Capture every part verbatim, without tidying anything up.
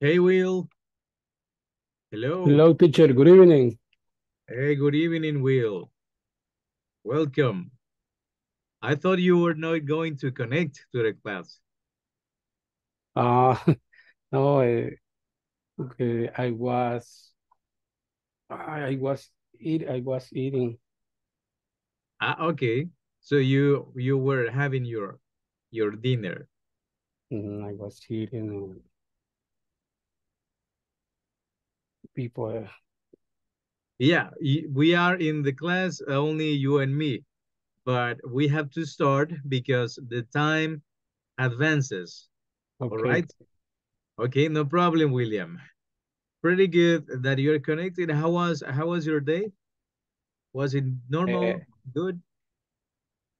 Hey, Will. Hello. Hello, teacher. Good evening. Hey, good evening, Will. Welcome. I thought you were not going to connect to the class. Uh, no, uh, okay. I was, I, I was, eat, I was eating. Ah, okay. So you you were having your your dinner. Mm, I was eating. People. Yeah, we are in the class, only you and me, but we have to start because the time advances. Okay. All right. Okay, no problem, William. Pretty good that you're connected. How was how was your day? Was it normal? Uh, good?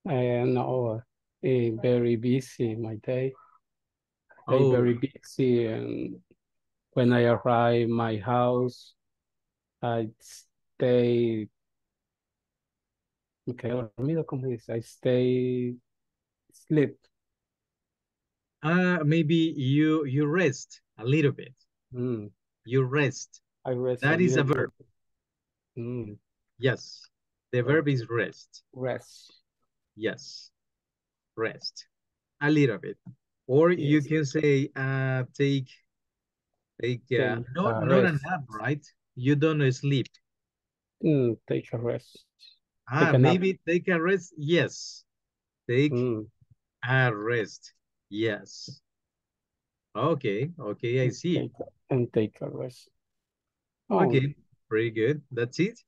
Uh, no, uh, very busy my day. Oh. I'm very busy and when I arrive my house, I stay. Okay, dormido, como dice? I stay sleep. Uh maybe you you rest a little bit. Mm. You rest. I rest. That is a verb. Mm. Yes, the verb is rest. Rest. Yes, rest a little bit, or yes. You can say uh take. Take uh, not, not a nap, right? You don't sleep. Mm, take a rest. Ah, take a maybe nap. Take a rest. Yes. Take mm. a rest. Yes. Okay. Okay, I see. Take a, and take a rest. Oh. Okay. Pretty good. That's it.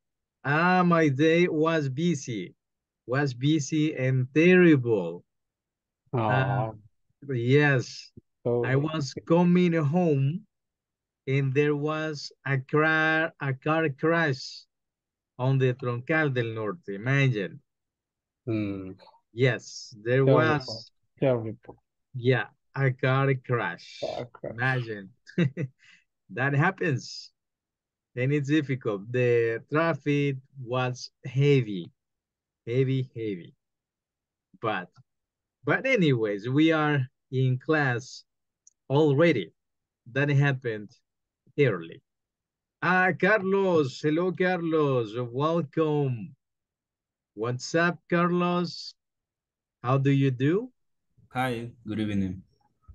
Ah, my day was busy. was busy and terrible. Uh, yes, oh. I was coming home and there was a car, a car crash on the Troncal del Norte, imagine. Mm. Yes, there terrible. was. Terrible. Yeah, a car crash, car crash. imagine. That happens and it's difficult. The traffic was heavy, heavy, heavy. But But anyways, we are in class already. That happened early. Ah, Carlos. Hello, Carlos. Welcome. What's up, Carlos? How do you do? Hi, good evening.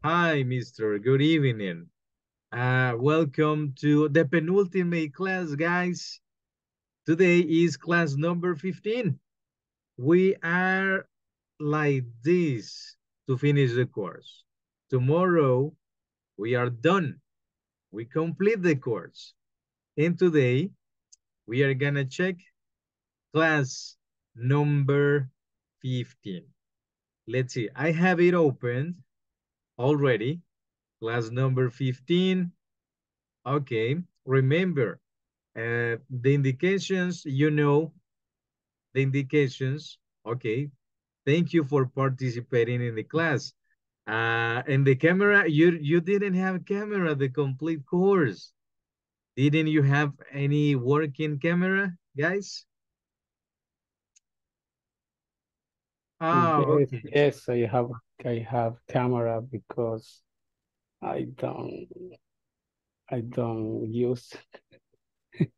Hi, mister. Good evening. Uh, welcome to the penultimate class, guys. Today is class number fifteen. We are like this to finish the course. Tomorrow we are done. We complete the course. And today we are gonna check class number fifteen. Let's see, I have it opened already. Class number fifteen. Okay, remember uh, the indications, you know, the indications, okay. Thank you for participating in the class. Uh, and the camera, you, you didn't have camera the complete course. Didn't you have any working camera, guys? Oh, yes, okay. Yes, I have, I have camera because I don't, I don't use it.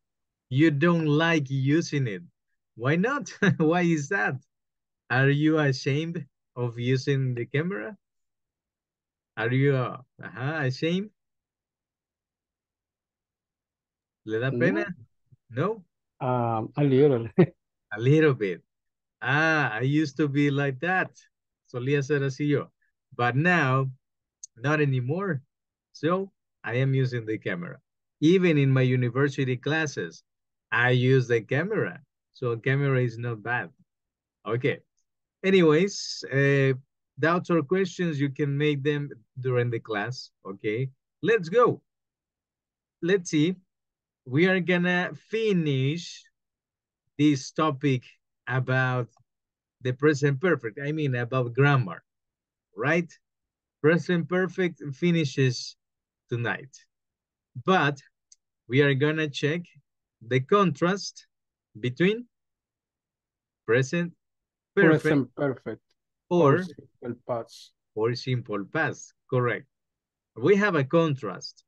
You don't like using it. Why not? Why is that? Are you ashamed of using the camera? Are you uh, uh-huh, ashamed? ¿Le da pena? No? no? Um, a little. A little bit. Ah, I used to be like that. Solía ser así yo. But now, not anymore. So, I am using the camera. Even in my university classes, I use the camera. So, camera is not bad. Okay. Anyways, uh, doubts or questions, you can make them during the class, okay? Let's go. Let's see. We are gonna finish this topic about the present perfect. I mean, about grammar, right? Present perfect finishes tonight. But we are gonna check the contrast between present Perfect, present perfect or, or simple past or simple past correct. We have a contrast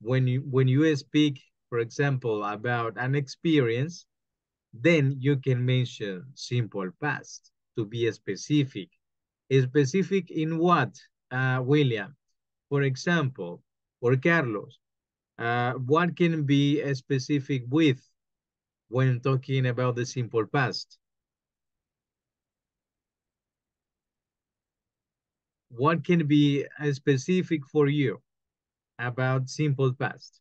when you when you speak, for example, about an experience, then you can mention simple past to be specific. Specific in what, uh, William, for example, or Carlos? Uh, what can be specific with when talking about the simple past? What can be specific for you about simple past?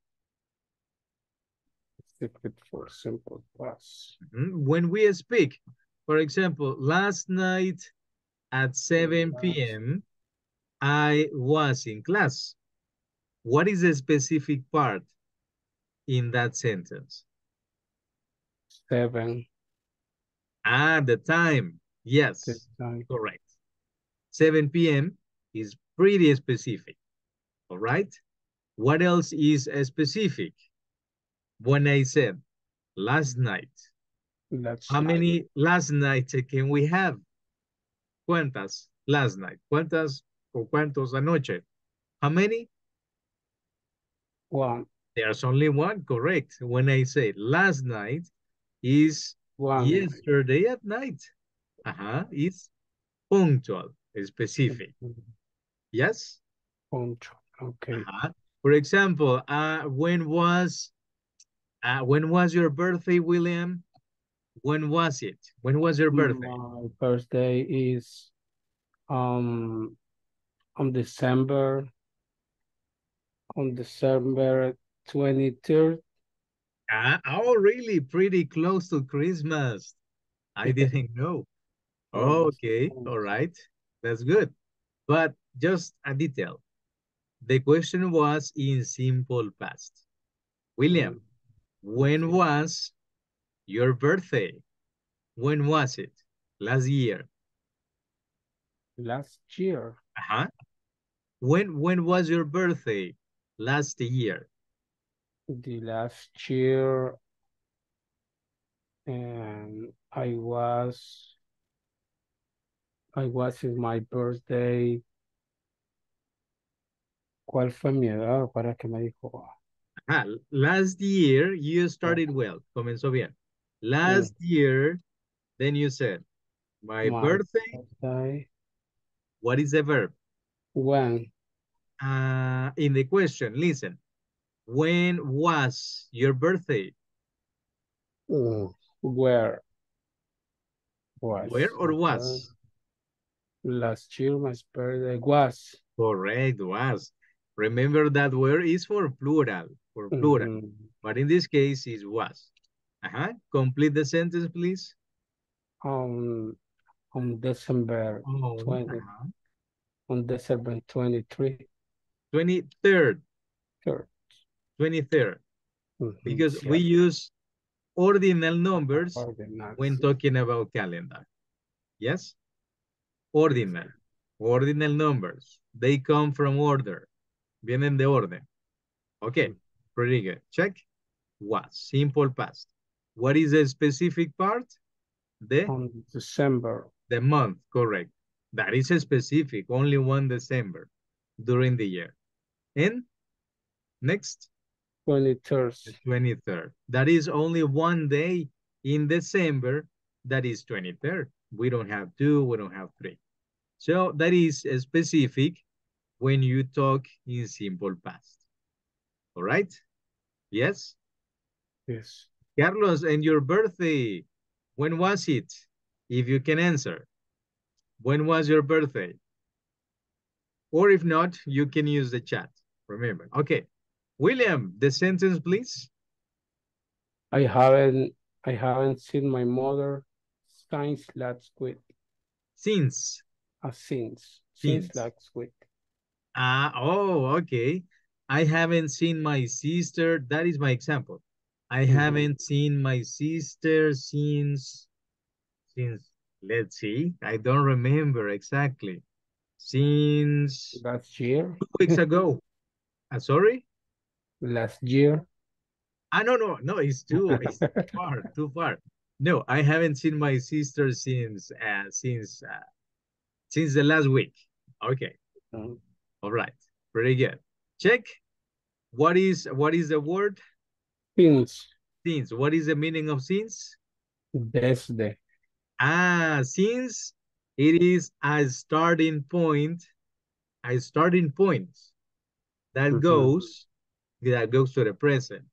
Specific for simple past. Mm-hmm. When we speak, for example, last night at seven p m, I was in class. What is the specific part in that sentence? Seven. Ah, the time. Yes, the time. Correct. seven p m is pretty specific, all right? What else is specific? When I said last night, That's how night. many last nights can we have? ¿Cuántas last night? ¿Cuántas o cuántos anoche? How many? One. There's only one, correct. When I say last night is one. yesterday at night. Uh-huh, it's punctual. Specific. Yes? Okay. Uh-huh. For example, uh, when was uh, when was your birthday, William? When was it? When was your birthday? My birthday is um on December on December twenty-third. Uh, oh, really? Pretty close to Christmas. I didn't know. Oh, okay, all right, that's good. But just a detail. The question was in simple past. William, when was your birthday? When was it? Last year. Last year. Uh-huh. When when was your birthday last year? The last year um, I was I was in my birthday. ¿Cuál fue mi edad? ¿Para qué me dijo? Ah, last year you started well. Comenzó bien. Last yeah. year, then you said, my, my birthday. birthday. What is the verb? When. Uh, in the question, listen. When was your birthday? Mm, where? Was. Where or was? Last year my birthday was. Correct, was. Remember that where is for plural, for plural. Mm-hmm. But in this case, it was. Uh-huh. Complete the sentence, please. Um, on December oh, twenty. Uh-huh. On December twenty-three. twenty-third. Third. twenty-third. Mm-hmm. Because yeah. we use ordinal numbers ordinal. when talking about calendar. Yes? Ordinal. Ordinal numbers. They come from order. Vienen de orden. Okay. Mm-hmm. Pretty good. Check. What? Simple past. What is the specific part? The on December. The month, correct. That is a specific, only one December during the year. And next? twenty-third. The twenty-third. That is only one day in December, that is twenty-third. We don't have two, we don't have three. So that is a specific when you talk in simple past. All right? Yes? Yes. Carlos, and your birthday, when was it? If you can answer, when was your birthday? Or if not, you can use the chat, remember. Okay, William, the sentence, please. I haven't, I haven't seen my mother since last week. Since? Uh, since, since, since last week. Ah, uh, oh, okay. I haven't seen my sister, that is my example. I haven't seen my sister since, since, let's see, I don't remember exactly. Since last year? Two weeks ago. Uh, sorry? Last year? Ah, no, no, no, it's too, it's too far, too far. No, I haven't seen my sister since, uh, since, uh, since the last week. Okay. Um, All right, pretty good. Check. What is, what is the word? Since. Since. What is the meaning of since? Desde. Ah, since it is a starting point, a starting point that mm-hmm. goes, that goes to the present.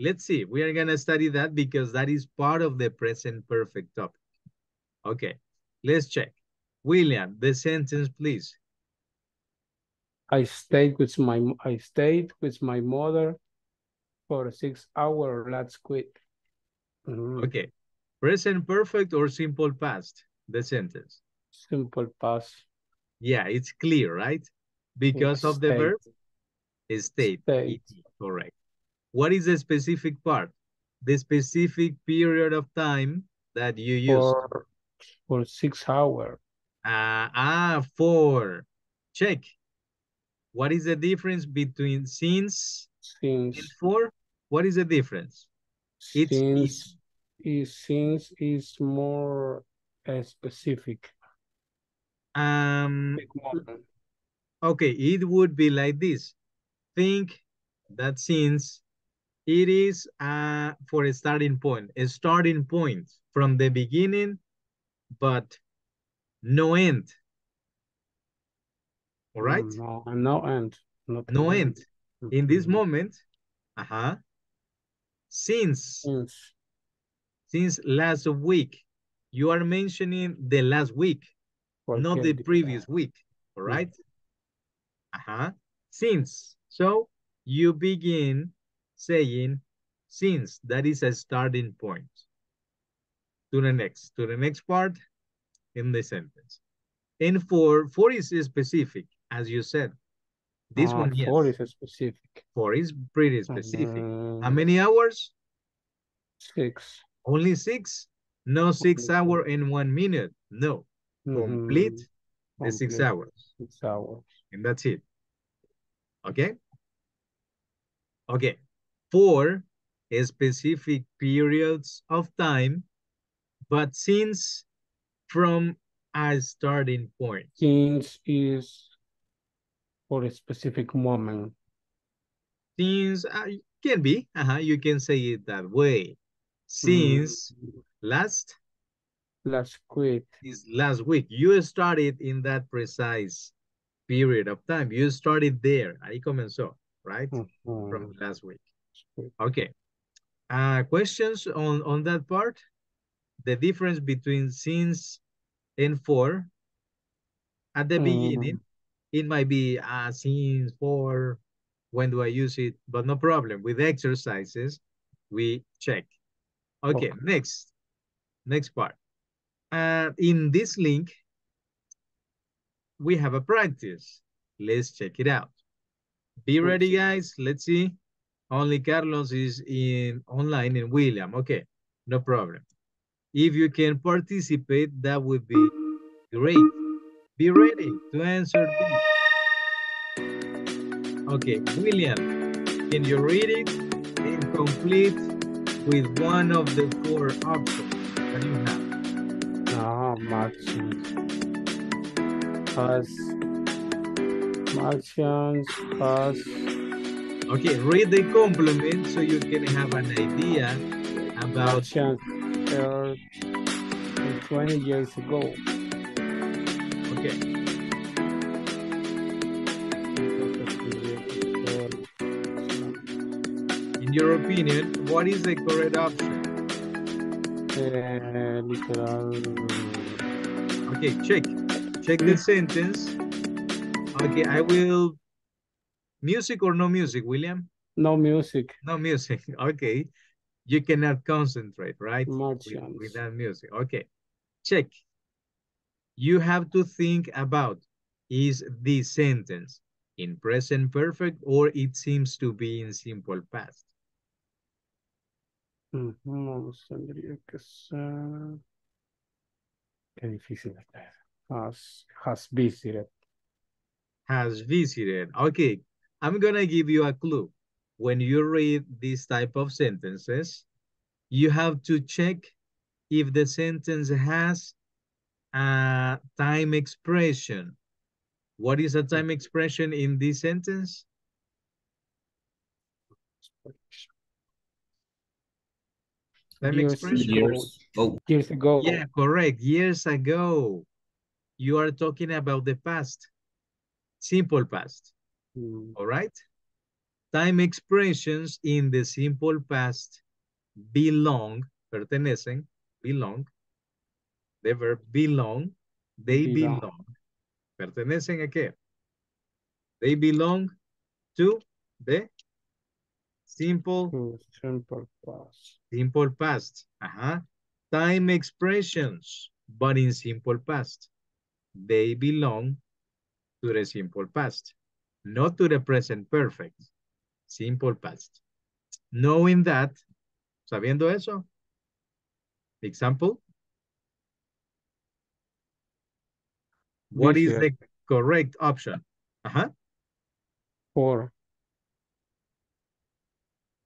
Let's see. We are going to study that because that is part of the present perfect topic. Okay. Let's check. William, the sentence, please. I stayed with my, I stayed with my mother for six hours, let's quit. Mm-hmm. Okay, present perfect or simple past, the sentence? Simple past. Yeah, it's clear, right? Because yeah, of state. the verb, state. state. Correct. What is the specific part? The specific period of time that you use? For, for six hours. Ah, ah, four. Check. What is the difference between since, since and for? What is the difference? It's, since is since is more uh, specific. Um. Okay, it would be like this. Think that since it is uh for a starting point, a starting point from the beginning, but no end. All right. No, no end. Not no end. end. In this moment, uh-huh. Since, since since last week, you are mentioning the last week, okay. not the previous week. All right. Uh-huh. Since. So you begin saying since. That is a starting point. To the next. To the next part. in the sentence. And for four is specific, as you said. This uh, one, yes. Four is specific. Four is pretty specific. Uh, How many hours? Six. Only six? No, six hours and one minute. No. Mm-hmm. Complete the Complete. six hours. Six hours. And that's it. Okay? Okay. Four specific periods of time, but since from a starting point. Since is for a specific moment. Since uh, can be, uh-huh, you can say it that way. Since mm. last, last week is last week. You started in that precise period of time. You started there. Ahí comenzó, right? Mm-hmm. From last week. Okay. Uh, questions on on that part? The difference between since and for. At the mm. beginning, it might be uh, since, for, when do I use it? But no problem. With exercises, we check. Okay, okay. next. Next part. Uh, in this link, we have a practice. Let's check it out. Be ready, guys. Let's see. Only Carlos is in online and William. Okay, no problem. If you can participate, that would be great. Be ready to answer this. Okay, William, can you read it and complete with one of the four options that you have? Ah, Martians. Pass. Martians, pass. Okay, read the complement so you can have an idea about... Martians, uh, twenty years ago. Okay. In your opinion, what is the correct option? Uh, literal. Okay, check. Check the sentence. Okay, I will... Music or no music, William? No music. No music, okay. You cannot concentrate, right? With, without music, okay. Check. You have to think about, is this sentence in present perfect or it seems to be in simple past? No, tendría que ser... Qué difícil está. Has, has visited. Has visited. Okay, I'm gonna give you a clue. When you read these type of sentences, you have to check if the sentence has a time expression. What is a time expression in this sentence? Time years expression? Years ago. years ago. Yeah, correct. Years ago. You are talking about the past. Simple past. Mm. All right? Time expressions in the simple past belong, pertenecen, belong, the verb belong, they belong. belong. ¿Pertenecen a qué? They belong to the simple, to simple past. Simple past. Uh-huh. Time expressions, but in simple past. They belong to the simple past, not to the present perfect. Simple past. Knowing that, sabiendo eso, example, what is the correct option? Uh-huh. Four.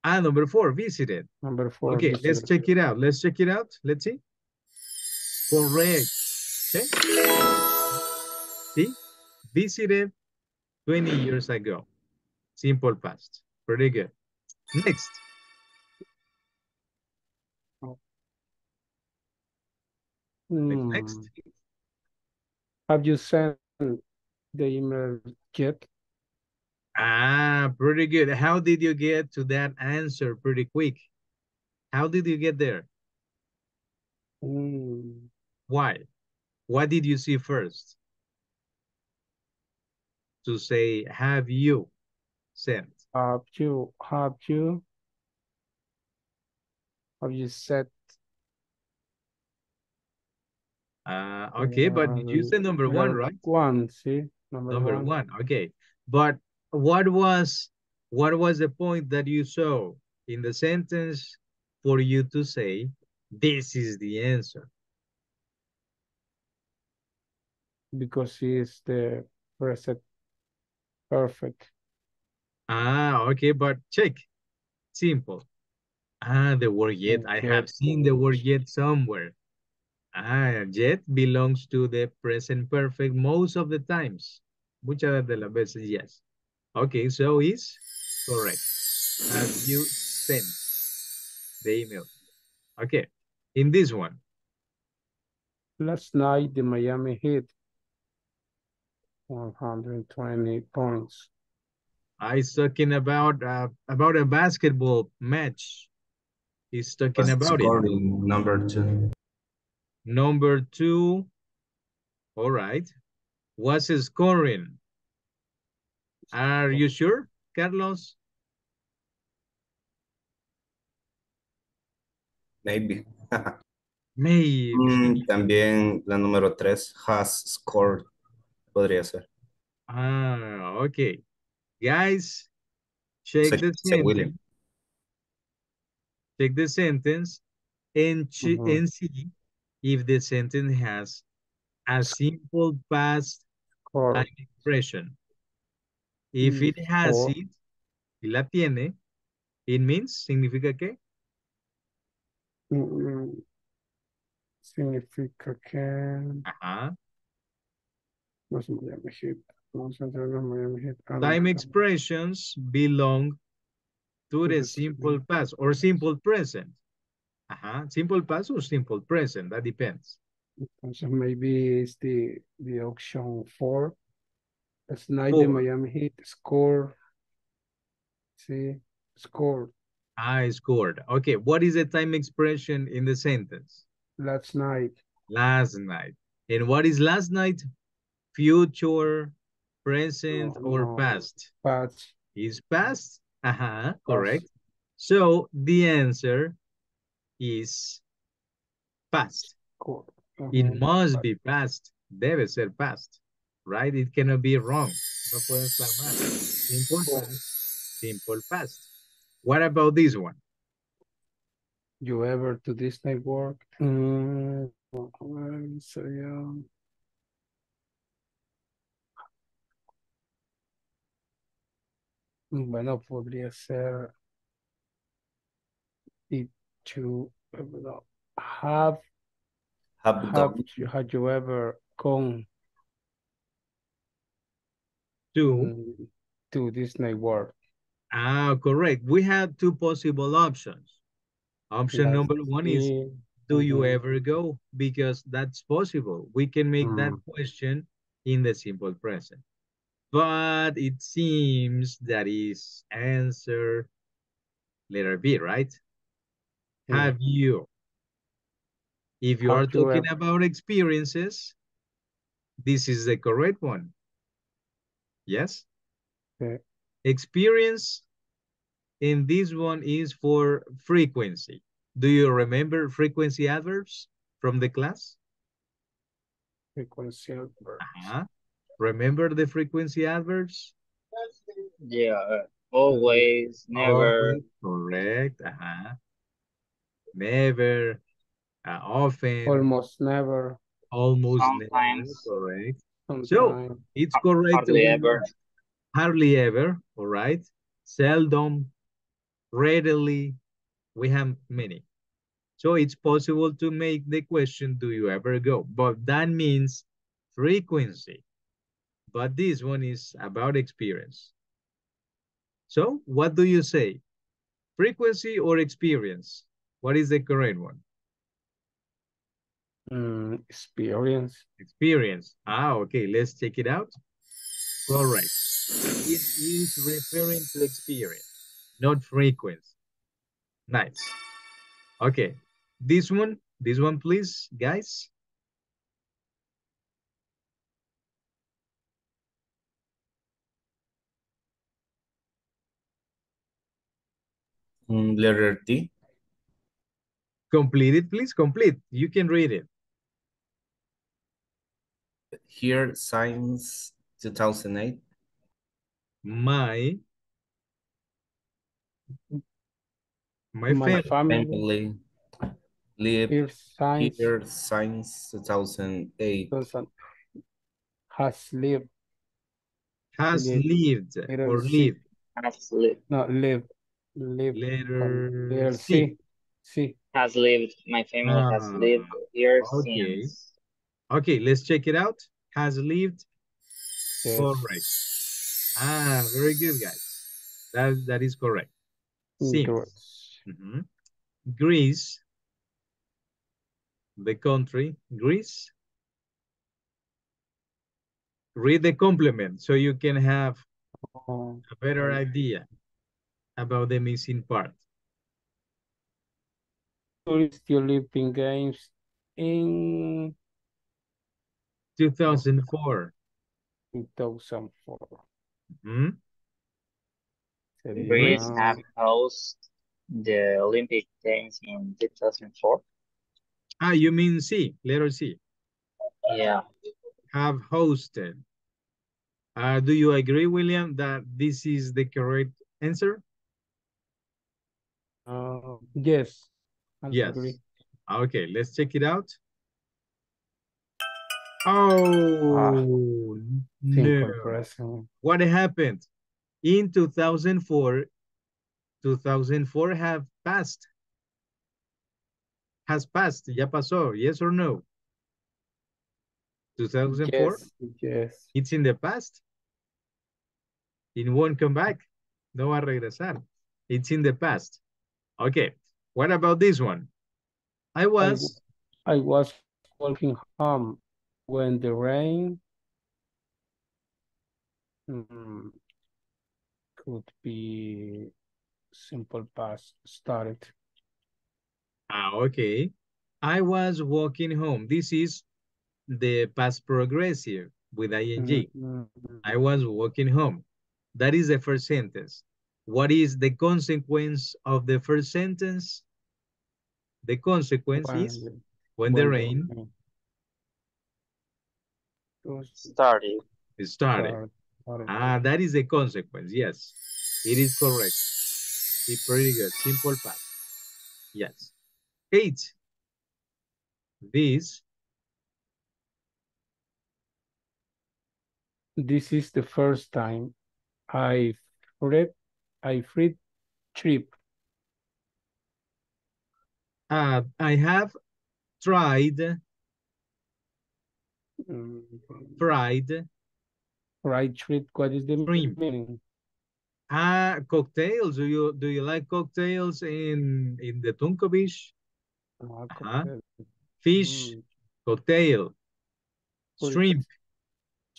Ah, number four, visited. Number four. Okay, visited. Let's check it out. Let's check it out. Let's see. Correct. Okay. See? Visited twenty years ago. Simple past. Pretty good. Next. Mm. Next. Have you sent the email yet? Ah, pretty good. How did you get to that answer pretty quick? How did you get there? Mm. Why? What did you see first? To say, have you sent? Have you, have you, have you sent? Uh, okay, but you said number one, right? One, see? Number, number one. one. Okay, but what was what was the point that you saw in the sentence for you to say this is the answer? Because she is the present perfect. Ah, okay, but check. Simple. Ah, the word yet. Okay. I have seen the word yet somewhere. Ah, yet belongs to the present perfect most of the times. Muchas de las veces, yes. Okay, so is correct. Have you sent the email? Okay, in this one. Last night, the Miami hit one hundred twenty points. He's talking about uh, about a basketball match. He's talking That's about it. Number two. Number two. All right. What's scoring? Are you sure, Carlos? Maybe. Maybe. Mm, también la número tres, has scored. Podría ser. Ah, okay. Guys, check so, the sentence. Check the sentence and, mm-hmm. and see if the sentence has a simple past or an expression. If mm-hmm. it has or. it, si la tiene, it means, significa que? Mm-hmm. Significa que... Ajá. No se me hit. Time expressions belong to the simple past or simple present. Uh-huh. Simple past or simple present, that depends. So maybe it's the, the option four. Last night the Miami Heat score. See, scored. I scored. Okay, what is the time expression in the sentence? Last night. Last night. And what is last night? Future, present, oh, or no. past? Past. Is past? Uh-huh, correct. So the answer is past. Cool. Okay. It must past. be past. Debe ser past. Right? It cannot be wrong. No puede estar mal. Simple past. Oh. Simple past. What about this one? You ever to Disney work? Mm, so yeah. Bueno, podría ser it to have have, have, you, have you ever gone to to Disney World? Ah, correct. We have two possible options. Option yes. number one is do you mm-hmm. ever go? Because that's possible. We can make mm. that question in the simple present. But it seems that is answer letter B, right? Yeah. Have you? If you have are talking ever. about experiences, this is the correct one. Yes? Okay. Experience, and this one is for frequency. Do you remember frequency adverbs from the class? Frequency adverbs. Uh-huh. Remember the frequency adverbs? Yeah, always, never. Always, correct, uh-huh. Never, uh, often. Almost never. Almost Sometimes. never, correct. Sometimes. So, it's correct. Hardly ever. Hardly ever, all right. Seldom, readily, we have many. So, it's possible to make the question, do you ever go? But that means frequency. But this one is about experience. So, what do you say? Frequency or experience? What is the correct one? Mm, experience. Experience. Ah, okay. Let's check it out. Correct. It is referring to experience, not frequency. Nice. Okay. This one, this one, please, guys. Letter T. Complete it, please. Complete. You can read it. here since two thousand eight? My my, my family, family lived here since, here since two thousand eight. Has lived. Has lived, lived or lived. Has lived. No, lived. Lived. Letter, letter C. C. Has lived. My family ah, has lived here okay. since. Okay, let's check it out. Has lived. Yes. Correct. Ah, very good, guys. That that is correct. Since. Mm-hmm. Greece. The country. Greece. Read the complement so you can have a better idea about the missing part. Tourists Olympic Games in two thousand four. two thousand four. Mm-hmm. Greece have hosted the Olympic Games in two thousand four. Ah, you mean C, letter C. Yeah. Have hosted. Uh, do you agree, William, that this is the correct answer? Uh, yes. I yes. Agree. Okay, let's check it out. Oh, ah, no. What happened? In two thousand four, two thousand four have passed. Has passed, ya pasó, yes or no? two thousand four? Yes, yes. It's in the past. It won't come back. No va a regresar. It's in the past. Okay. What about this one? I was. I, I was walking home when the rain. Mm, could be simple past started. Ah, okay. I was walking home. This is the past progressive with ing. Mm-hmm. I was walking home. That is the first sentence. What is the consequence of the first sentence? The consequence when, is when, when the rain started. It started. started. Ah, that is the consequence. Yes, it is correct. It's pretty good. Simple past. Yes. Eight. This. This is the first time I read I free trip. Uh, I have tried. Mm. Fried. Fried trip. What is the dream. meaning? Ah, uh, cocktails. Do you do you like cocktails in in the Tunco Beach? Uh, uh-huh. Fish, mm. cocktail, shrimp.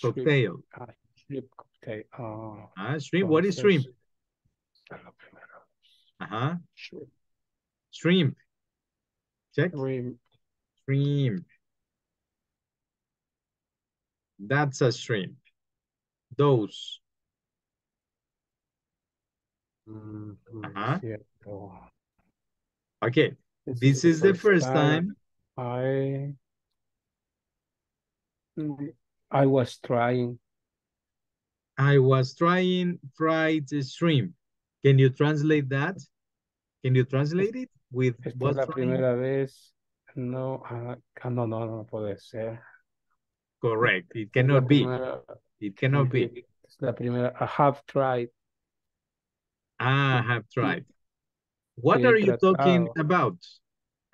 Cocktail. Uh, shrimp cocktail. Uh, uh, shrimp. What is shrimp? Uh-huh. Shrimp. Shrimp. Check. Shrimp. Shrimp. That's a shrimp. Those. Uh-huh. Okay. This, this is the first time. time. I. I was trying. I was trying fried shrimp. Can you translate that? Can you translate it with Esta was la trying? Primera vez. No, uh, no, no, no puede ser. Correct. It cannot be. Primera, it cannot be. Es la primera. I have tried. I have tried. What are you talking about?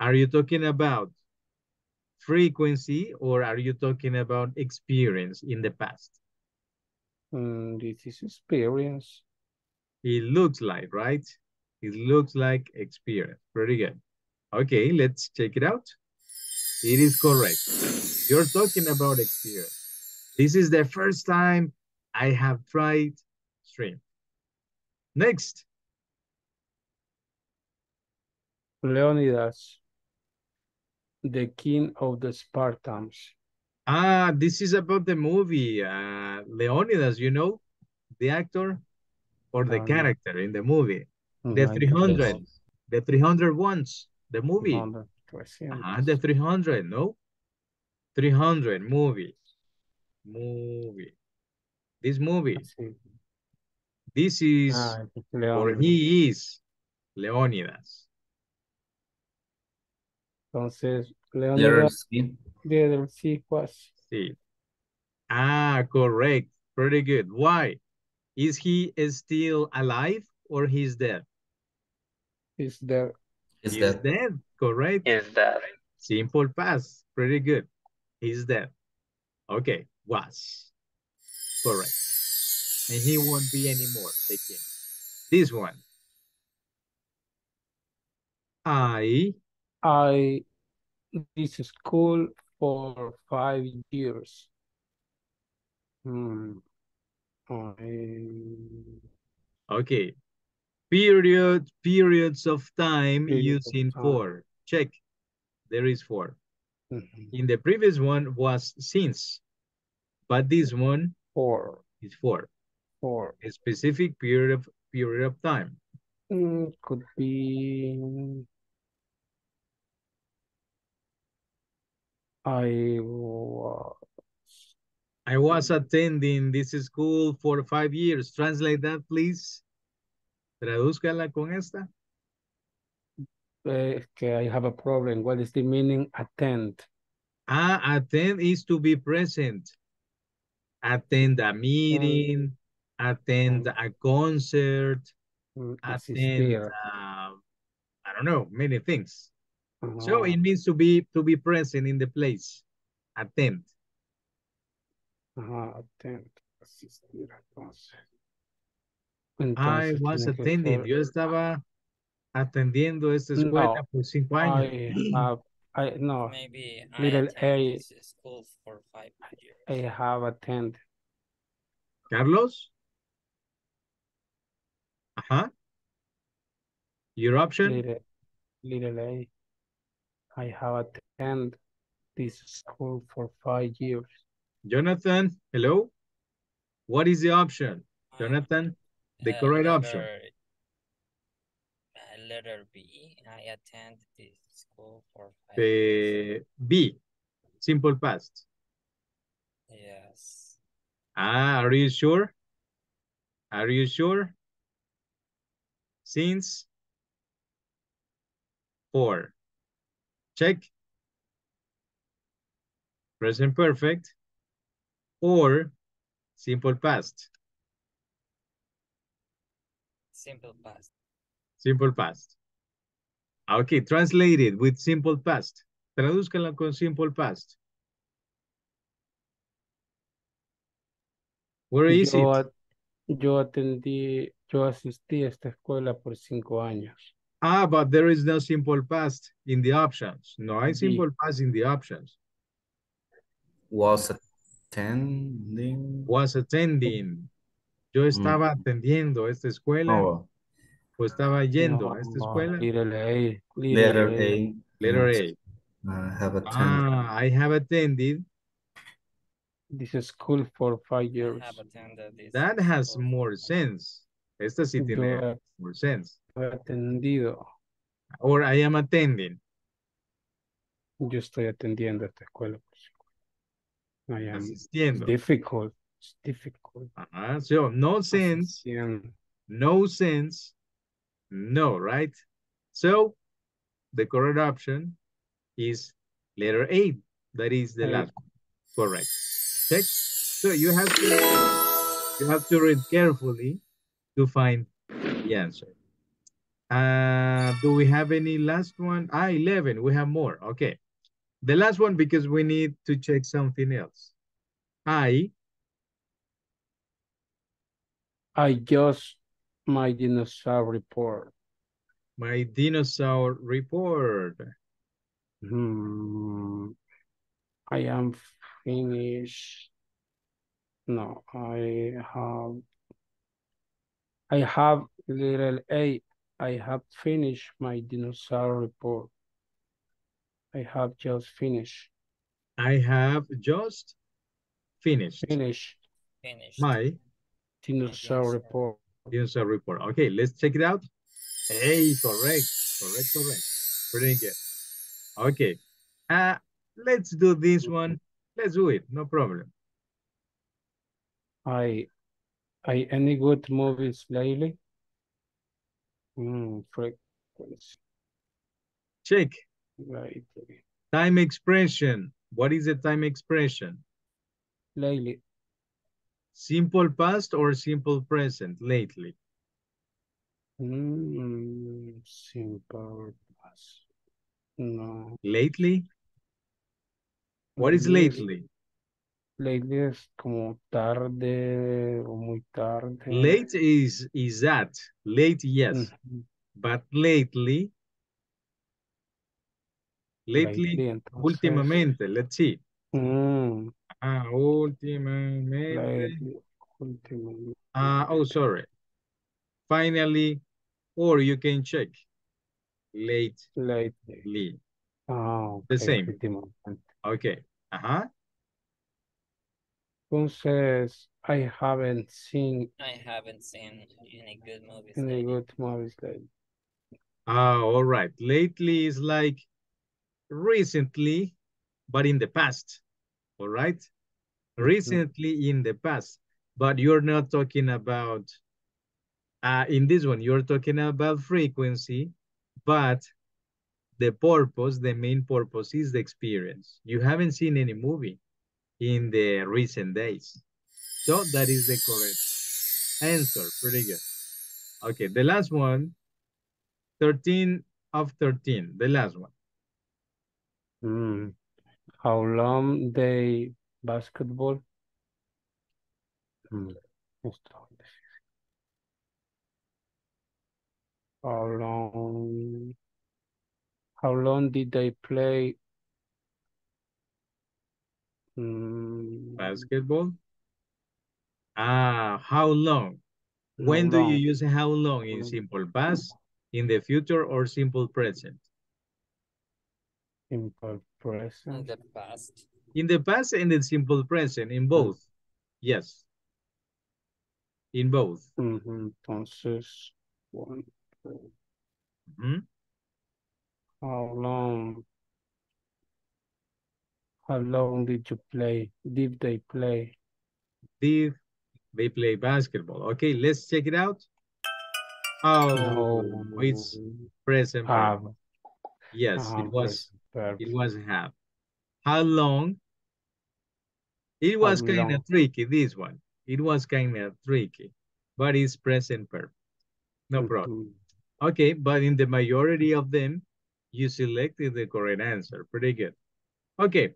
Are you talking about frequency, or are you talking about experience in the past? Mm, this is experience. It looks like, right? It looks like experience. Pretty good. Okay, let's check it out. It is correct. You're talking about experience. This is the first time I have tried shrimp. Next. Leonidas. The King of the Spartans. Ah, this is about the movie. Uh, Leonidas, you know, the actor or the uh, character in the movie. The three hundred, the three hundred ones, the movie. three hundred. Uh, the three hundred, no? three hundred movie. Movie. This movie. Sí. This is, ah, or he is, Leónidas. Entonces, Leónidas. Letter C was. Sí. Ah, correct. Pretty good. Why? Is he still alive or he's dead? He's dead. He's, he's dead. dead. Correct. He's dead. Simple past. Pretty good. He's dead. Okay. Was. Correct. And he won't be anymore. Again. This one. I. I. This school for five years. Hmm. I... Okay. Period. Periods of time period using of time. For. Check. There is for. Mm-hmm. In the previous one was since, but this one for is for. For a specific period of period of time. Mm, could be. I was. I was attending this school for five years. Translate that, please. Tradúzcala con esta. Uh, okay, I have a problem. What is the meaning attend? Ah, attend is to be present. Attend a meeting. Mm. Attend mm. a concert. Mm. Attend, uh, I don't know, many things. Mm. So it means to be to be present in the place. Attend. Uh, attend. Asistir a concert. Entonces, I was attending. Yo estaba atendiendo esta escuela no, por cinco años. I have, I, no. Maybe I attended school for five years. I have attended. Carlos? Uh-huh. Your option? Little, little A. I have attended this school for five years. Jonathan, hello? What is the option? Jonathan? The correct uh, letter, option. Uh, letter B. I attend this school for five uh, years. B. Simple past. Yes. Ah, are you sure? Are you sure? Since four. Check. Present perfect or simple past. Simple past. Simple past. Okay, translate it with simple past. Tradúzcanla con simple past. Where is yo, it? Yo atendí, yo asistí a esta escuela por cinco años. Ah, but there is no simple past in the options. No hay simple sí. Past in the options. Was attending. Was attending. Yo estaba mm. atendiendo esta escuela oh. o estaba yendo no, a esta escuela. Little A. Little, letter A. Letter A. I have attended. Ah, I have attended. This is school for five years. I have attended this that has more sense. Esta sí tiene yo, more sense. Atendido. Or I am attending. Yo estoy atendiendo esta escuela. I am asistiendo. Difficult. It's difficult. Uh-huh. So no sense, no sense, no, right? So the correct option is letter A. That is the last one. Correct. Check. So you have to you have to read carefully to find the answer. Uh, do we have any last one? Ah, eleven. We have more. Okay. The last one because we need to check something else. I. I just my dinosaur report. My dinosaur report. Hmm. I am finished. No, I have. I have little A. I have finished my dinosaur report. I have just finished. I have just finished. Finished. Finished. My. Dinosaur report. Dinosaur report. Okay, let's check it out. Hey, correct. Correct, correct. Pretty good. Okay. Uh, let's do this one. Let's do it. No problem. I I any good movies lately? Mm, frequency. Check. Right. Time expression. What is the time expression? Lately. Simple past or simple present? Lately. Mm, simple past. No. Lately? What is lately? Lately es como tarde o muy tarde. Late is, is that. Late, yes. Mm-hmm. But lately, lately, lately entonces... últimamente, let's see. Mm. Ah, últimamente. Lately, últimamente. Ah, oh, sorry. Finally, or you can check. Late, lately. Oh, okay. The same. Okay. Uh-huh. Entonces, I haven't seen. I haven't seen any good movies. Any lately. good movies lately. Ah, all right. Lately is like recently, but in the past. All right. Recently mm-hmm. in the past, but you're not talking about. Uh, in this one, you're talking about frequency, but the purpose, the main purpose is the experience. You haven't seen any movie in the recent days. So that is the correct answer. Pretty good. Okay, the last one, thirteen of thirteen, the last one. Mm. How long they basketball? Mm. How long, how long did they play? Basketball? Ah, how long? When do you use how long in simple past, in the future, or simple present? Simple present. In the past. In the past and in simple present, in both. Yes. In both. Mm-hmm. Entonces, one, two. Mm-hmm. How long? How long did you play? Did they play? Did they play basketball? Okay, let's check it out. Oh, no. It's present half. Perfect. Yes, half it was. It was half. How long? It was kind of tricky. This one. It was kind of tricky, but it's present perfect. No problem. Okay, but in the majority of them, you selected the correct answer. Pretty good. Okay.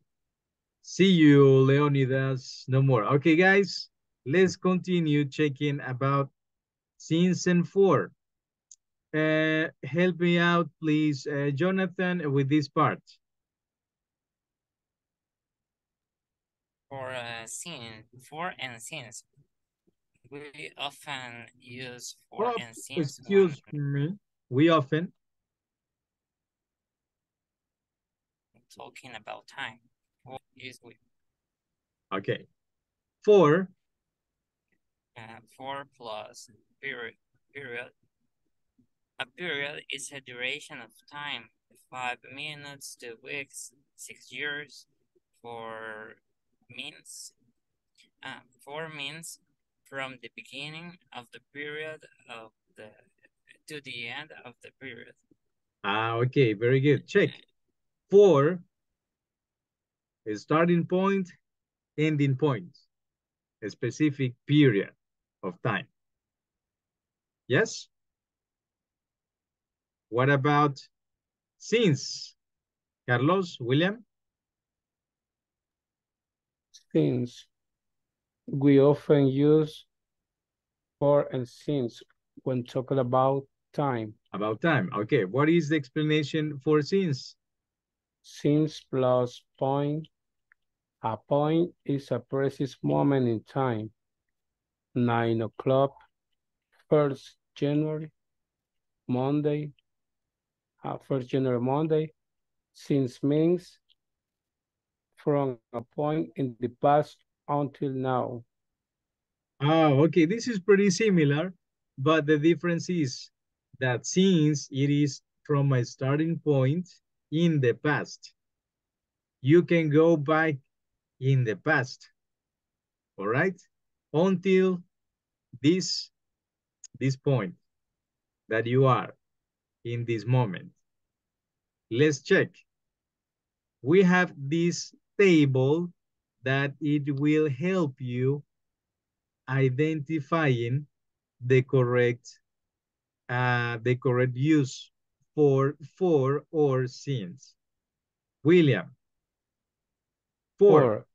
See you, Leonidas. No more. Okay, guys, let's continue checking about since and for. Uh, help me out, please, uh, Jonathan, with this part. For uh, since, for and since, we often use for oh, and since. Excuse me. We often talking about time. Is with okay four uh, four plus period period a period is a duration of time, five minutes, two weeks, six years. Four means uh, four means from the beginning of the period of the to the end of the period. Ah, okay, very good. Check. Four, a starting point, ending point, a specific period of time. Yes? What about since? Carlos, William? Since. We often use for and since when talking about time. About time. Okay. What is the explanation for since? Since plus point. A point is a precise moment in time. Nine o'clock, first January, Monday, uh, first January, Monday. Since means from a point in the past until now. Oh, okay. This is pretty similar, but the difference is that since it is from a starting point in the past, you can go back in the past, all right? until this, this point that you are in this moment. Let's check. We have this table that it will help you identifying the correct uh, the correct use for for or since. William. For. for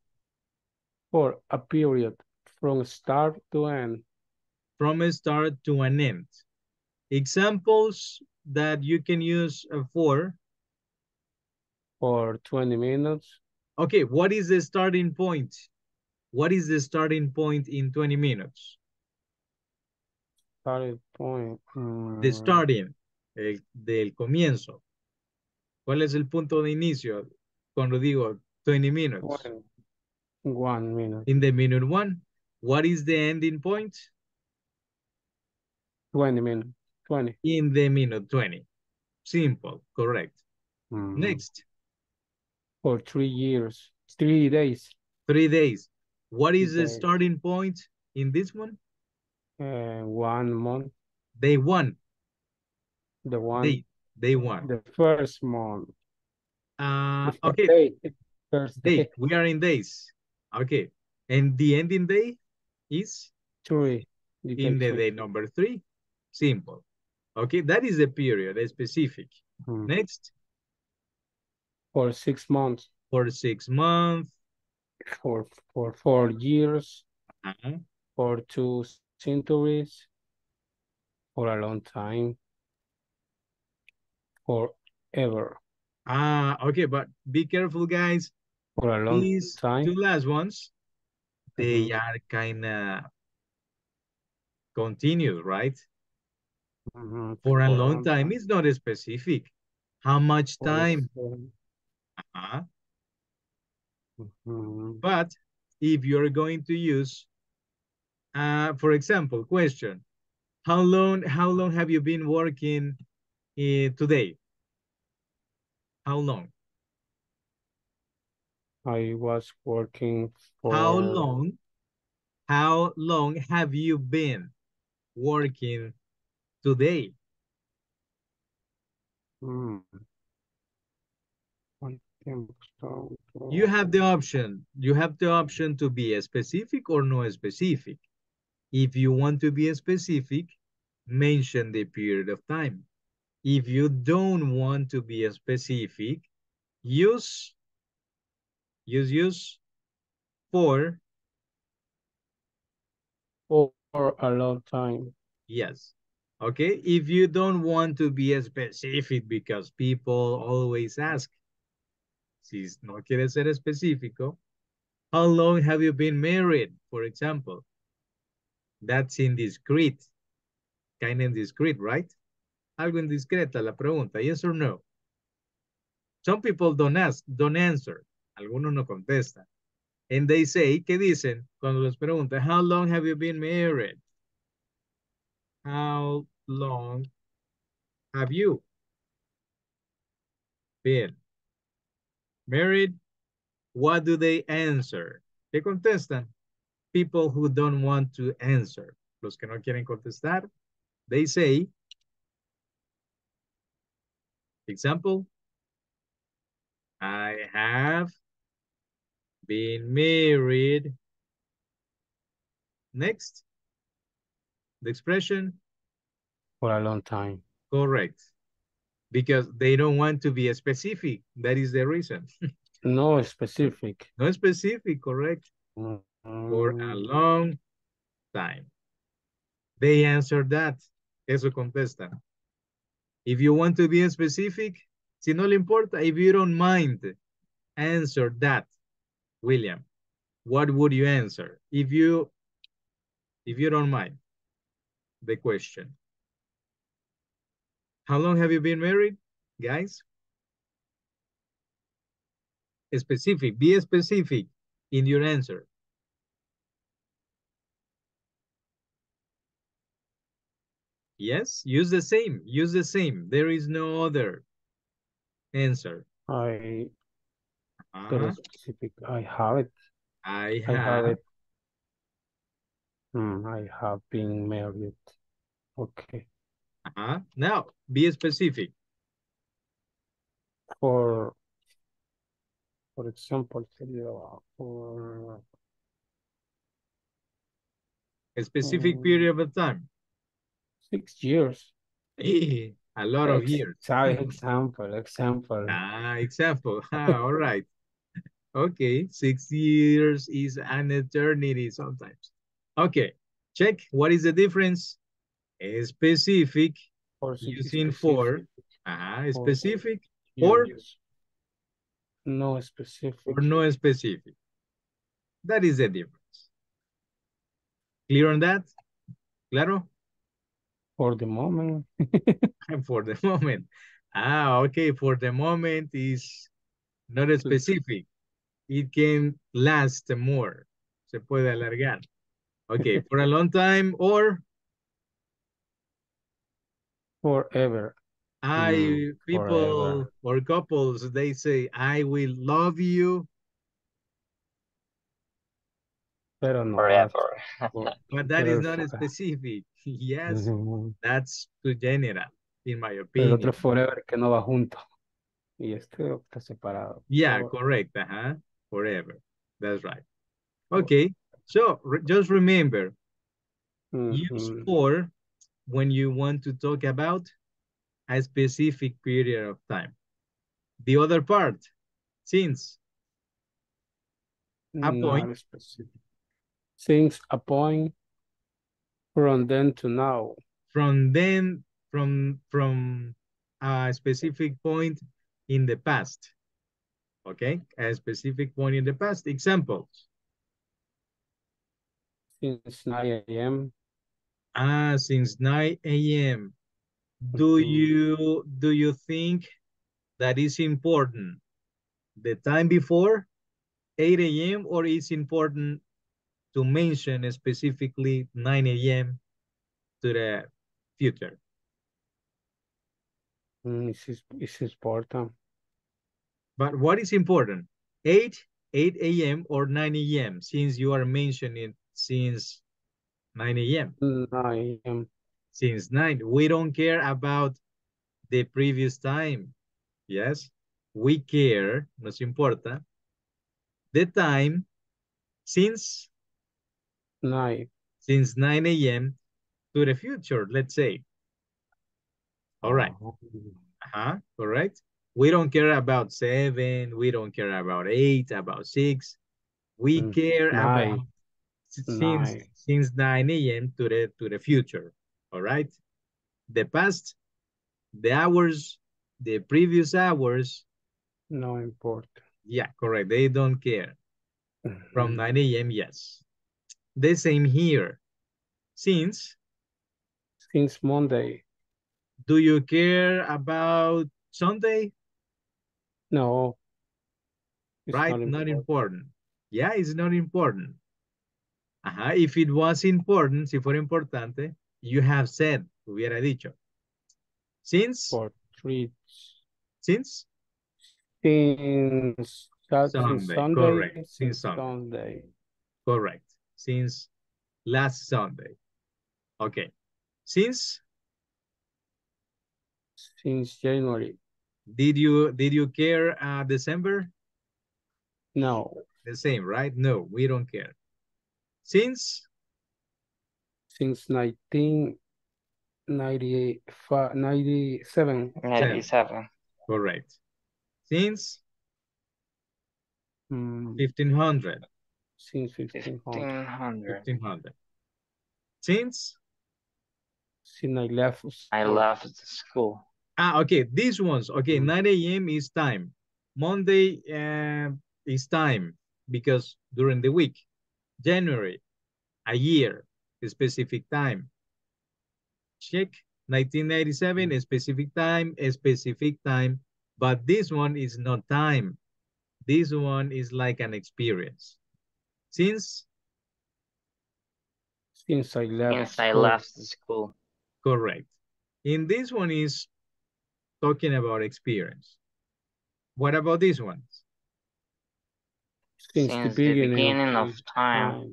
for a period from start to end. From a start to an end. Examples that you can use for. For twenty minutes. Okay, what is the starting point? What is the starting point in twenty minutes? Starting point. Mm. The starting, el, del comienzo. ¿Cuál es el punto de inicio? Cuando digo twenty minutes. One, one minute. In the minute one. What is the ending point? twenty minutes. twenty. In the minute twenty. Simple, correct. Mm. Next. For three years, three days. Three days. What is the starting point in this one? Uh, one month. Day one. The one. Day, day one. The first month. Uh, the first okay. Day. First day. day. We are in days. Okay. And the ending day is? Three. You in the three. Day number three. Simple. Okay. That is the period, a specific. Hmm. Next. For six months. For six months. For for four years. Uh-huh. For two centuries. For a long time. Forever. Ah, okay, but be careful, guys. For a long These time. Two last ones, they mm-hmm. are kind of continuous, right? Mm-hmm. For, for a long time, time, it's not specific. How much for time? Uh-huh. But if you're going to use, uh, for example, question, how long, how long have you been working uh, today? How long? I was working for... How long, how long have you been working today? Hmm. You have the option. You have the option to be specific or no specific. If you want to be specific, mention the period of time. If you don't want to be specific, use, use, use for. For a long time. Yes. Okay. If you don't want to be specific, because people always ask, si no quiere ser específico, how long have you been married, for example? That's indiscreet. Kind of discreet, right? Algo indiscreta la pregunta, yes or no? Some people don't ask, don't answer. Algunos no contestan. And they say, ¿qué dicen? Cuando les preguntan, how long have you been married? How long have you been married? What do they answer? ¿Qué contestan? People who don't want to answer. Los que no quieren contestar, they say, example, I have been married. Next, the expression. For a long time. Correct. Because they don't want to be specific. That is the reason. No specific. No specific, correct. Mm -hmm. For a long time. They answer that. Eso contestan. If you want to be specific, si no le importa, if you don't mind, answer that. William, what would you answer? If you, if you don't mind the question. How long have you been married, guys? Specific, be specific in your answer. Yes, use the same, use the same. There is no other answer. I, uh-huh. Specific. I have it. I have, I have it. Mm, I have been married. Okay. Uh-huh. Now, be specific. For for example, for a specific um, period of time. Six years. Hey, a lot Ex of years. Sorry, example, example. Ah, example. Ah, all right. Okay, six years is an eternity sometimes. Okay, check. What is the difference? A specific or using specific. For. Ah, uh-huh, specific or, years. or no specific. Or no specific. That is the difference. Clear on that? Claro? For the moment. For the moment. Ah, okay. For the moment is not specific. It can last more. Se puede alargar. Okay. For a long time or? Forever. I, mm, people forever. Or couples, they say, I will love you. Pero no, forever. But, but that pero is not specific. Yes, mm-hmm. That's too general, in my opinion. El otro forever que no va junto. Y este está separado. Yeah, forever. Correct. Uh-huh. Forever. That's right. Okay. So re just remember, mm-hmm. Use for when you want to talk about a specific period of time. The other part, since. A point. Since a point from then to now. From then, from from a specific point in the past. Okay, a specific point in the past. Examples. Since nine A M Ah, since nine A M Do you do you think that is important? The time before eight A M or is important to mention specifically nine A M to the future? Mm, it's, it's important. But what is important? eight, eight A M or nine A M since you are mentioning since nine A M nine A M Since nine, we don't care about the previous time. Yes, we care, nos importa, the time since nine since nine A M to the future, let's say. All right. Uh-huh. Correct. We don't care about seven. We don't care about eight, about six. We mm, care nine. About since nine. Since nine A M to the to the future. All right. The past, the hours, the previous hours. No important. Yeah, correct. They don't care. From nine A M, yes. The same here. Since? Since Monday. Do you care about Sunday? No. Right, not, not important. important. Yeah, it's not important. Uh-huh. If it was important, si fuera importante, you have said, hubiera dicho. Since? For three. Since? Since Sunday. Sunday. Correct. Since, since Sunday. Sunday. Correct. Since last Sunday. Okay. Since? Since January. Did you did you care uh, December? No. The same, right? No, we don't care. Since? Since nineteen ninety-seven. ninety-seven. Correct. Since? Mm. fifteen hundred. Since fifteen hundred. fifteen hundred. Since? Since I left school. I left school. Ah, okay. These ones. Okay, nine A M is time. Monday uh, is time because during the week. January, a year, a specific time. Check. nineteen ninety-seven, a specific time, a specific time. But this one is not time. This one is like an experience. Since? Since I left, Since I left the school. Correct. And this one is talking about experience. What about this one? Since, Since the beginning, the beginning of, of time. time.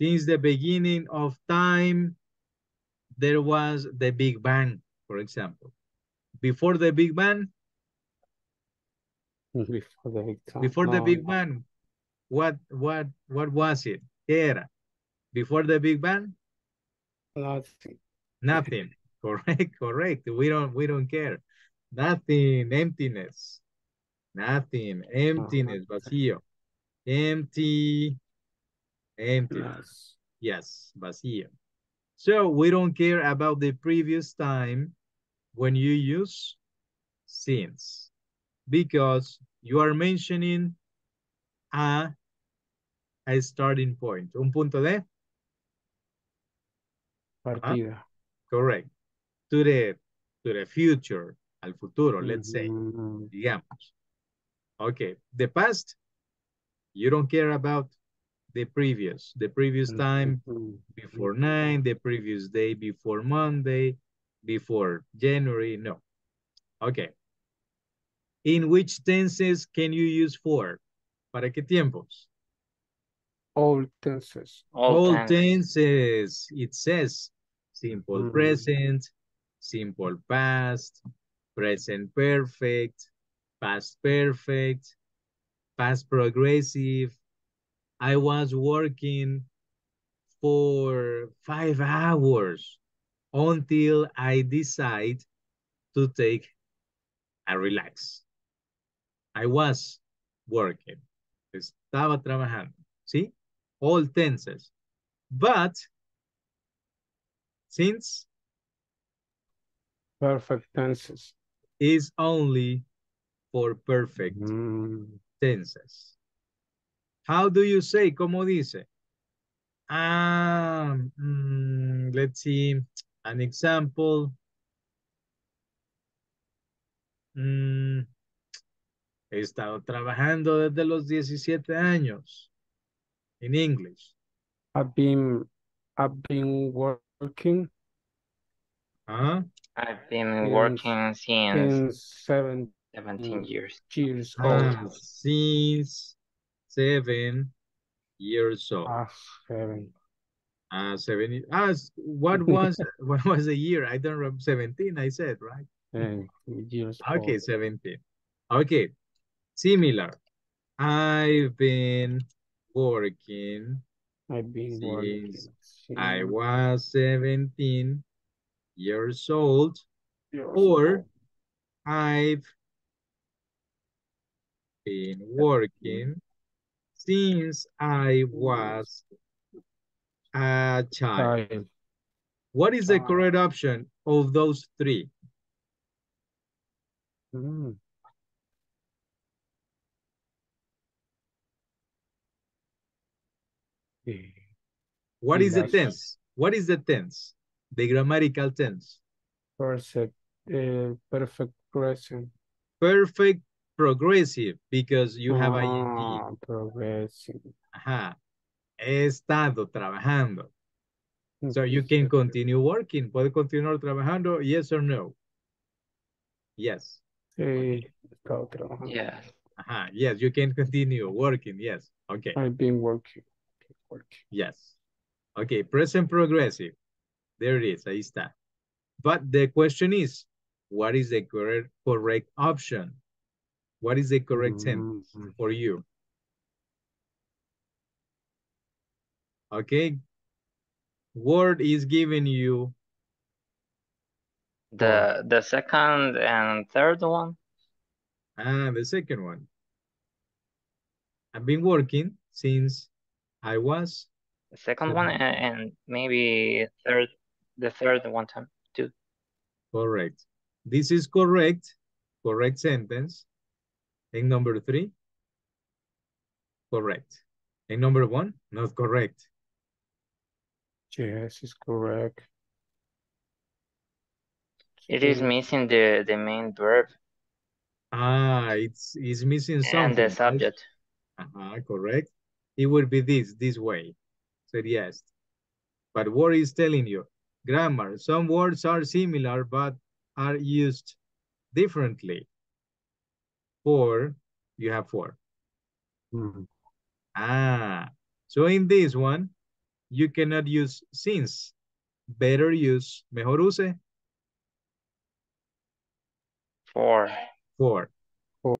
Since the beginning of time, there was the Big Bang, for example. Before the Big Bang? Before the Big Bang. Before the Big Bang, what, what, what was it? ¿Qué era? Before the Big Bang? Nothing. Nothing. Correct, correct. We don't, we don't care. Nothing, emptiness. Nothing, emptiness, vacío. Empty, emptiness. Yes, vacío. So we don't care about the previous time when you use since, because you are mentioning a, a starting point. Un punto de? Partida. Ah, correct. To the, to the future, al futuro, let's say, mm-hmm. digamos. Okay, the past, you don't care about the previous, the previous time before nine, the previous day before Monday, before January, no. Okay. In which tenses can you use for? ¿Para qué tiempos? All tenses. All, All tenses. tenses. It says simple mm. present, simple past, present perfect, past perfect, past progressive. I was working for five hours until I decide to take a relax. I was working. Estaba trabajando. ¿Sí? All tenses. But since perfect tenses is only for perfect mm. tenses. How do you say? ¿Cómo dice? Ah, mm, let's see. An example. Mm, he estado trabajando desde los diecisiete años. In English. I've been, I've been working. Huh? I've been working since, since seven, seventeen years. Years old. Ah, since seven years old. Ah, seven. Ah, seven. Ah, what was what was the year? I don't remember. Seventeen. I said, right? Seven years okay, old. seventeen. Okay, similar. I've been working. I've been since working. Since I was seventeen years old, years or old. I've been working since I was a child. Sorry. What is the correct option of those three? Mm. What is the tense? What is the tense? The grammatical tense. Perfect, uh, perfect progressive. Perfect progressive because you have ah, a progressive. Aha. He estado trabajando. So you can continue working. ¿Puede continuar trabajando? Yes or no? Yes. Sí, estado trabajando. Yes. Aha. Yes, you can continue working. Yes. Okay. I've been working. working. Yes. Okay, present progressive. There it is. Ahí está. But the question is, what is the correct, correct option? What is the correct sentence mm-hmm. for you? Okay. Word is giving you the the second and third one. Ah, the second one. I've been working since I was. The second one and, and maybe third, the third one time too. Correct. This is correct. Correct sentence. And number three, correct. And number one, not correct. Yes, it's correct. It is missing the, the main verb. Ah, it's, it's missing something. And the subject. Right? Uh-huh, correct. It would be this, this way. Said yes. But what is telling you? Grammar. Some words are similar, but are used differently. Four, you have four. Mm-hmm. Ah, so in this one, you cannot use since. Better use, mejor use. Four. Four. Four.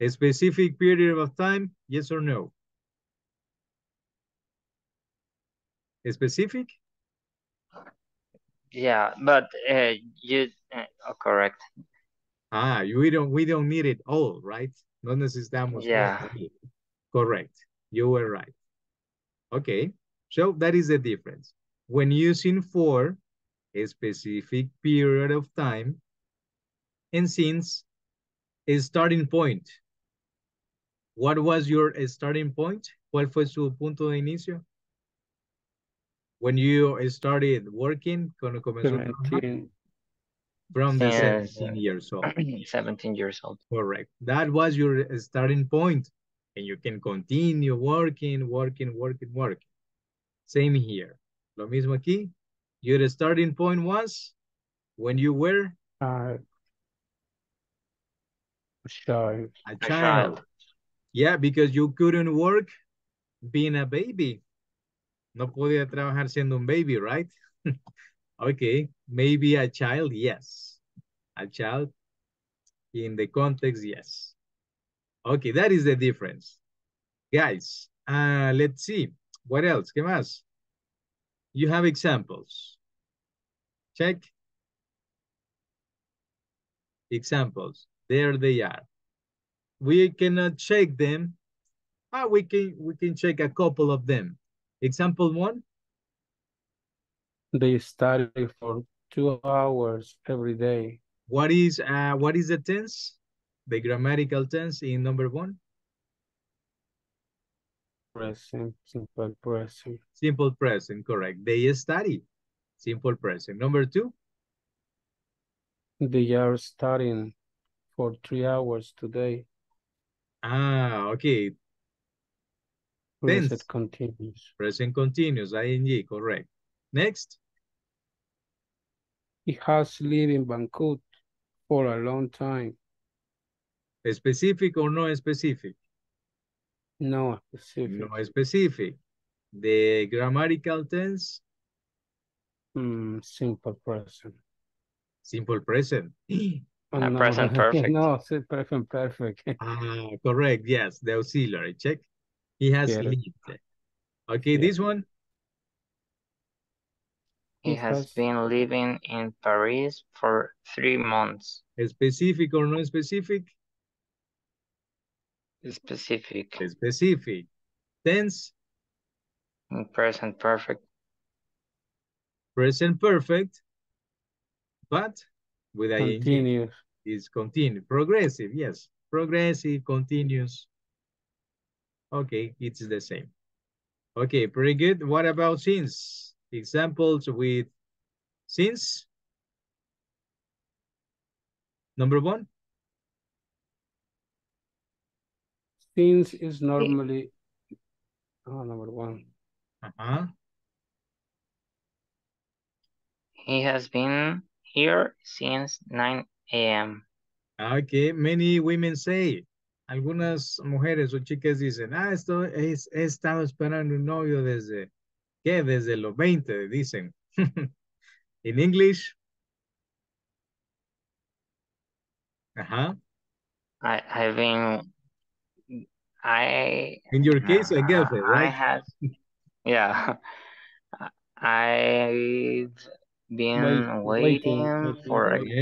A specific period of time, yes or no? A specific? Yeah, but uh, you uh, oh, correct. Ah, you, we don't we don't need it all, right? No necesitamos. Yeah. Correct. You were right. Okay. So that is the difference. When using for a specific period of time, and since a starting point. What was your starting point? ¿Cuál fue su punto de inicio? When you started working, cuando comenzó a trabajar, from the yeah, seventeen yeah. years old. seventeen years old. Correct. That was your starting point. And you can continue working, working, working, working. Same here. Lo mismo aquí. Your starting point was when you were uh, so, a, child. a child. Yeah, because you couldn't work being a baby. No podía trabajar siendo un baby, right? Okay, maybe a child, yes. A child, in the context, yes. Okay, that is the difference. Guys, uh, let's see. What else? ¿Qué más? You have examples. Check. Examples. There they are. We cannot check them. Ah, we can, we can check a couple of them. Example one. They study for two hours every day. What is uh what is the tense? The grammatical tense in number one? Present, simple present. Simple present, correct. They study. Simple present. Number two. They are studying for three hours today. Ah, okay. Tense. Present continuous. Present continuous, I N G, correct. Next. He has lived in Bangkok for a long time. Specific or no specific? No specific. No specific. The grammatical tense? Mm, simple present. Simple present. Oh, no. Present perfect. No, present perfect. Ah, correct, yes. The auxiliary, check. He has yeah. lived. Okay, yeah. This one? He has been living in Paris for three months. Specific or non-specific? Specific. Specific. Tense? Present perfect. Present perfect, but with continuous. I N G is continuous. Progressive, yes. Progressive, continuous. Okay, it's the same. Okay, pretty good. What about since? Examples with since. Number one. Since is normally oh, number one. Uh-huh. He has been here since nine A M Okay, many women say. Algunas mujeres o chicas dicen, ah, esto es, he estado esperando un novio desde que desde los veinte, dicen. In English. Uh-huh. I, I've been, I... In your case, uh, I guess it, right? I had, yeah. I've been Wait, waiting, waiting for... a, for I've been a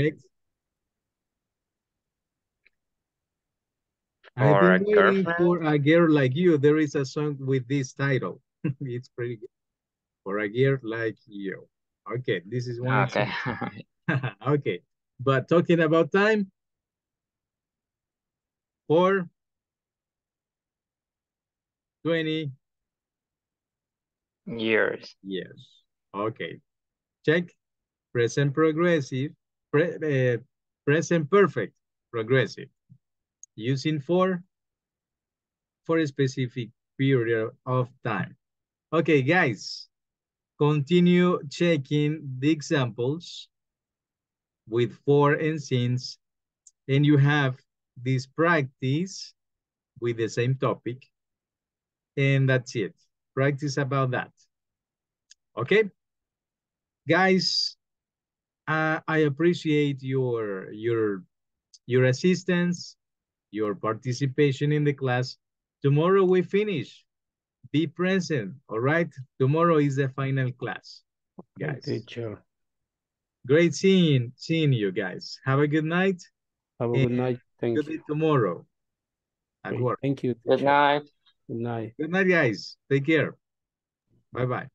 waiting girlfriend. For a girl like you. There is a song with this title. It's pretty good. For a girl like you. Okay, this is one. Okay. Okay, but talking about time. For twenty years. Yes. Okay. Check. Present progressive. Pre, uh, present perfect. Progressive. Using for. For a specific period of time. Okay, guys. Continue checking the examples with for and since, and you have this practice with the same topic, and that's it. Practice about that. Okay, guys, uh, I appreciate your your your assistance, your participation in the class. Tomorrow we finish. Be present, all right? Tomorrow is the final class, guys. Good teacher. Great seeing seeing you guys. Have a good night. Have a good night. Thank you. Good day tomorrow at work. Thank you. Good night. Good night. Good night, guys. Take care. Bye-bye.